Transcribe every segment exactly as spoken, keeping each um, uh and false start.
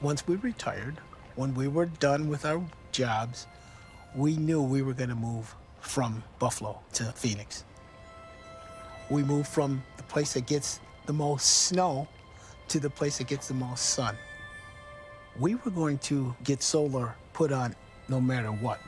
once we retired, when we were done with our jobs, we knew we were going to move from Buffalo to Phoenix. We moved from the place that gets the most snow to the place that gets the most sun. We were going to get solar put on no matter what.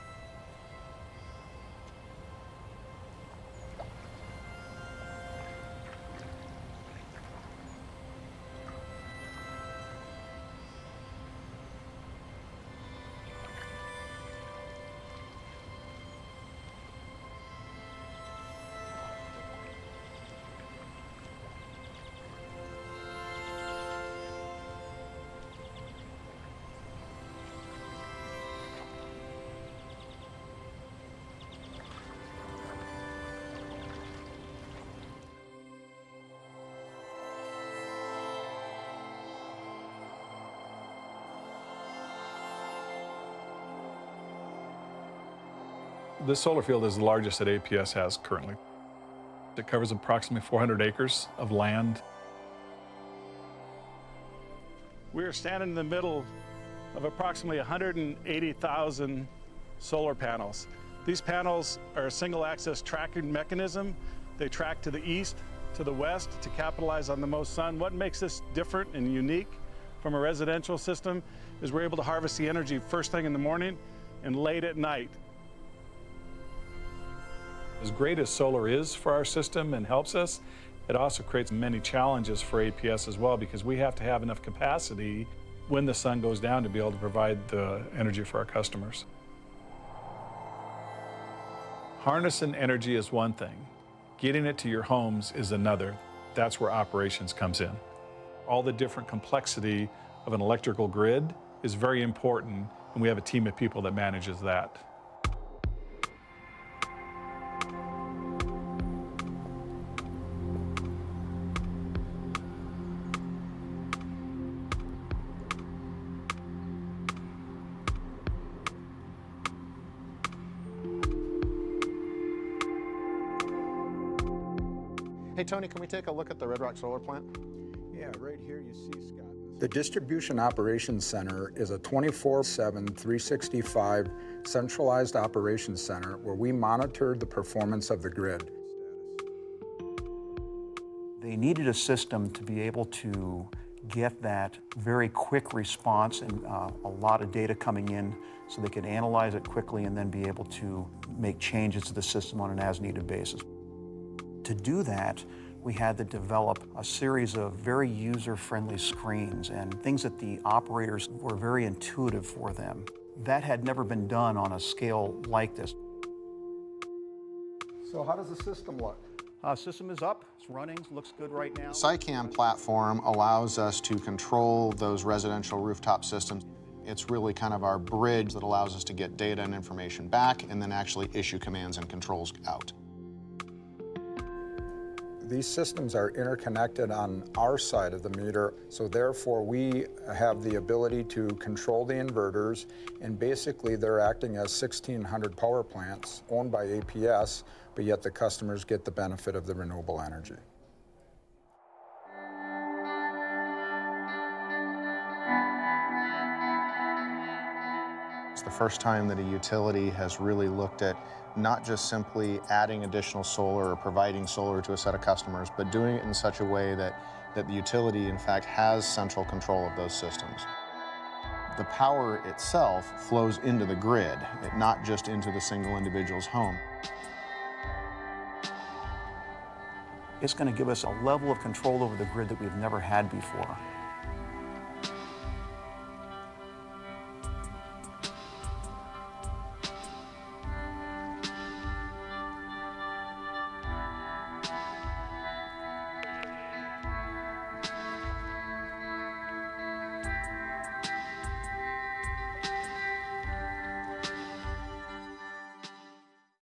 This solar field is the largest that A P S has currently. It covers approximately four hundred acres of land. We're standing in the middle of approximately one hundred eighty thousand solar panels. These panels are a single-axis tracking mechanism. They track to the east, to the west, to capitalize on the most sun. What makes this different and unique from a residential system is we're able to harvest the energy first thing in the morning and late at night. As great as solar is for our system and helps us, it also creates many challenges for A P S as well, because we have to have enough capacity when the sun goes down to be able to provide the energy for our customers. Harnessing energy is one thing. Getting it to your homes is another. That's where operations comes in. All the different complexity of an electrical grid is very important, and we have a team of people that manages that. Hey, Tony, can we take a look at the Red Rock Solar Plant? Yeah, right here you see Scott. The Distribution Operations Center is a twenty-four seven, three sixty-five centralized operations center where we monitor the performance of the grid. They needed a system to be able to get that very quick response and uh, a lot of data coming in so they could analyze it quickly and then be able to make changes to the system on an as-needed basis. To do that, we had to develop a series of very user-friendly screens and things that the operators were very intuitive for them. That had never been done on a scale like this. So how does the system look? Uh, system is up, it's running, looks good right now. The SICAM platform allows us to control those residential rooftop systems. It's really kind of our bridge that allows us to get data and information back and then actually issue commands and controls out. These systems are interconnected on our side of the meter, so therefore we have the ability to control the inverters, and basically they're acting as sixteen hundred power plants owned by A P S, but yet the customers get the benefit of the renewable energy. It's the first time that a utility has really looked at not just simply adding additional solar or providing solar to a set of customers, but doing it in such a way that, that the utility, in fact, has central control of those systems. The power itself flows into the grid, not just into the single individual's home. It's going to give us a level of control over the grid that we've never had before.